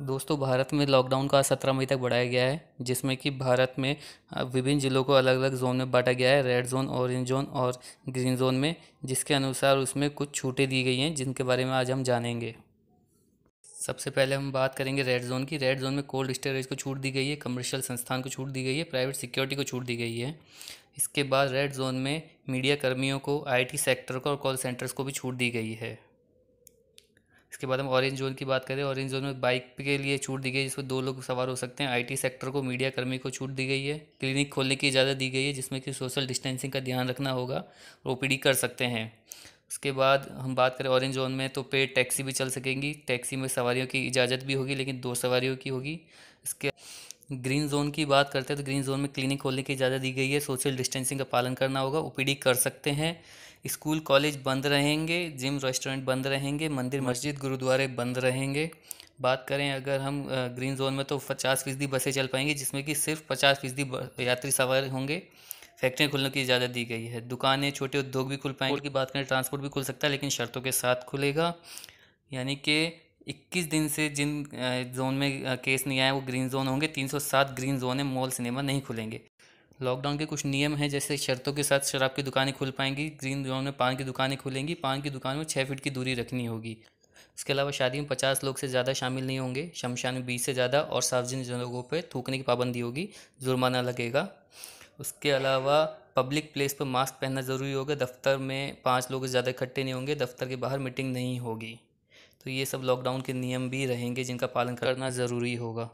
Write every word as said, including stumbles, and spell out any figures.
दोस्तों भारत में लॉकडाउन का सत्रह मई तक बढ़ाया गया है, जिसमें कि भारत में विभिन्न ज़िलों को अलग अलग जोन में बांटा गया है, रेड जोन, ऑरेंज जोन और ग्रीन जोन में, जिसके अनुसार उसमें कुछ छूटें दी गई हैं, जिनके बारे में आज हम जानेंगे। सबसे पहले हम बात करेंगे रेड जोन की। रेड जोन में कोल्ड स्टोरेज को छूट दी गई है, कमर्शियल संस्थान को छूट दी गई है, प्राइवेट सिक्योरिटी को छूट दी गई है। इसके बाद रेड जोन में मीडिया कर्मियों को, आईटी सेक्टर को और कॉल सेंटर्स को भी छूट दी गई है। इसके बाद हम ऑरेंज जोन की बात करें। ऑरेंज जोन में बाइक के लिए छूट दी गई है, जिसमें दो लोग सवार हो सकते हैं। आईटी सेक्टर को, मीडिया कर्मी को छूट दी गई है। क्लिनिक खोलने की इजाज़त दी गई है, जिसमें कि सोशल डिस्टेंसिंग का ध्यान रखना होगा, ओपीडी कर सकते हैं। उसके बाद हम बात करें ऑरेंज जोन में तो पेड टैक्सी भी चल सकेंगी। टैक्सी में सवारियों की इजाज़त भी होगी, लेकिन दो सवारियों की होगी। इसके ग्रीन जोन की बात करते हैं तो ग्रीन जोन में क्लिनिक खोलने की इजाज़त दी गई है, सोशल डिस्टेंसिंग का पालन करना होगा, ओपीडी कर सकते हैं। स्कूल कॉलेज बंद रहेंगे, जिम रेस्टोरेंट बंद रहेंगे, मंदिर मस्जिद गुरुद्वारे बंद रहेंगे। बात करें अगर हम ग्रीन जोन में तो पचास फीसदी बसें चल पाएंगी, जिसमें कि सिर्फ पचास फीसदी यात्री सवार होंगे। फैक्ट्रियाँ खुलने की इजाज़त दी गई है, दुकानें, छोटे उद्योग भी खुल पाएंगे। की बात करें ट्रांसपोर्ट भी खुल सकता है, लेकिन शर्तों के साथ खुलेगा। यानी कि इक्कीस दिन से जिन जोन में केस नहीं आए वो ग्रीन जोन होंगे। तीन सौ सात ग्रीन जोन है, मॉल सिनेमा नहीं खुलेंगे। लॉकडाउन के कुछ नियम हैं, जैसे शर्तों के साथ शराब की दुकानें खुल पाएंगी, ग्रीन जोन में पान की दुकानें खुलेंगी, पान की दुकान में छः फीट की दूरी रखनी होगी। इसके अलावा शादी में पचास लोग से ज़्यादा शामिल नहीं होंगे, शमशान में बीस से ज़्यादा और सार्वजनिक जगहों पर थूकने की पाबंदी होगी, जुर्माना लगेगा। उसके अलावा पब्लिक प्लेस पर मास्क पहनना ज़रूरी होगा, दफ्तर में पाँच लोग से ज़्यादा इकट्ठे नहीं होंगे, दफ्तर के बाहर मीटिंग नहीं होगी। तो ये सब लॉकडाउन के नियम भी रहेंगे, जिनका पालन करना ज़रूरी होगा।